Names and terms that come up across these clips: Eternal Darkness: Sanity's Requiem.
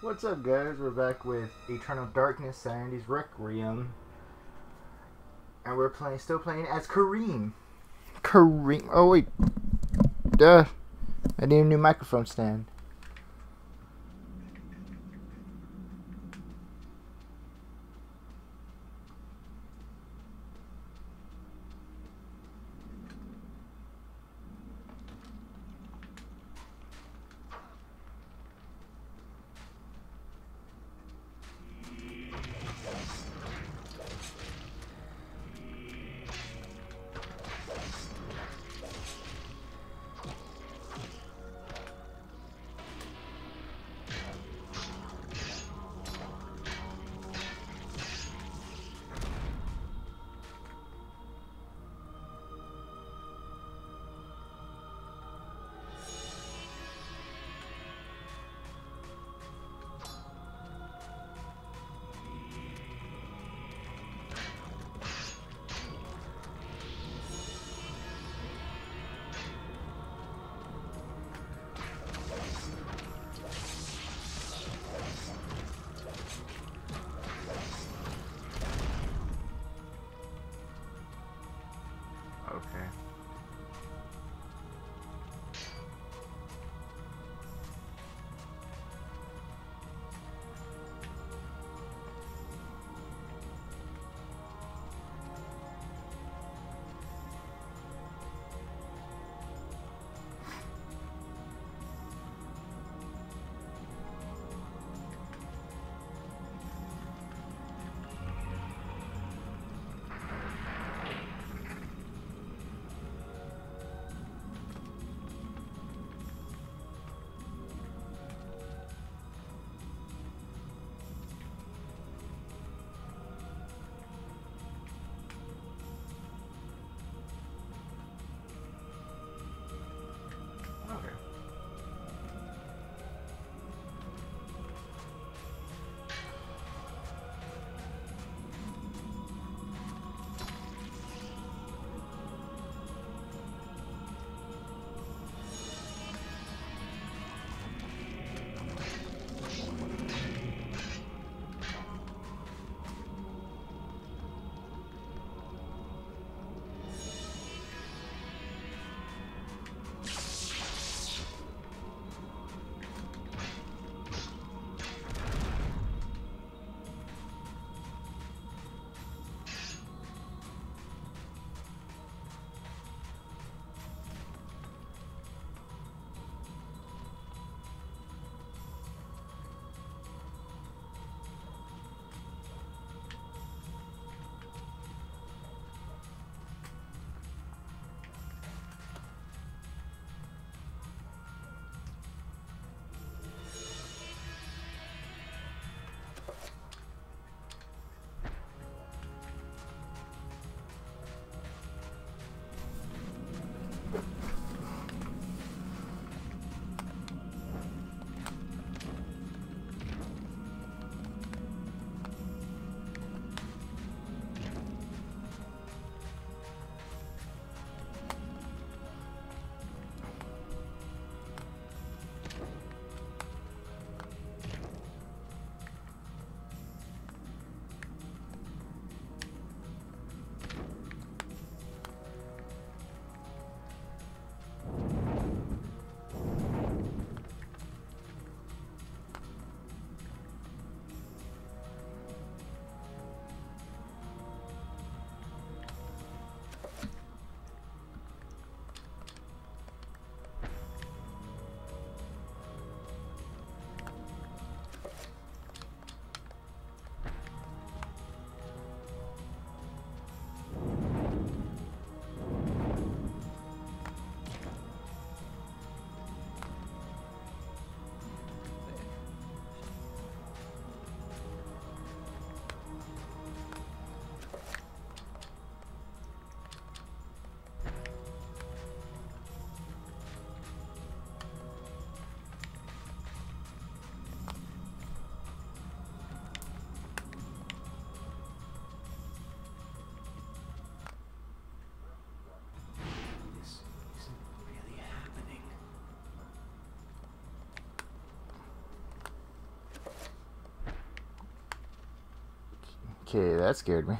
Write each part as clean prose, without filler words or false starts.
What's up, guys? We're back with Eternal Darkness: Sanity's Requiem, and we're still playing as Kareem. Oh wait, duh! I need a new microphone stand. Okay, that scared me.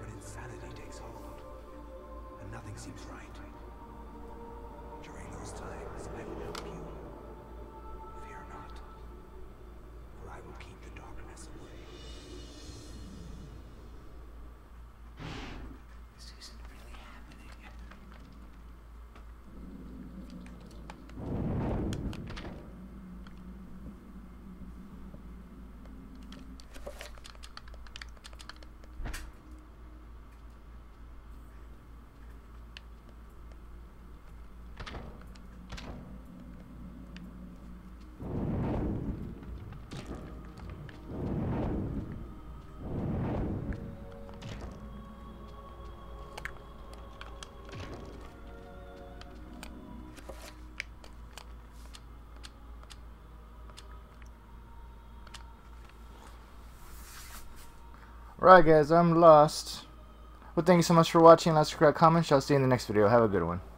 When insanity takes hold and nothing seems right. During those times, I will help you. Fear not, for I will keep the darkness away. This isn't really happening. Alright guys, I'm lost. Well, thank you so much for watching. Like, subscribe, comment. I'll see you in the next video. Have a good one.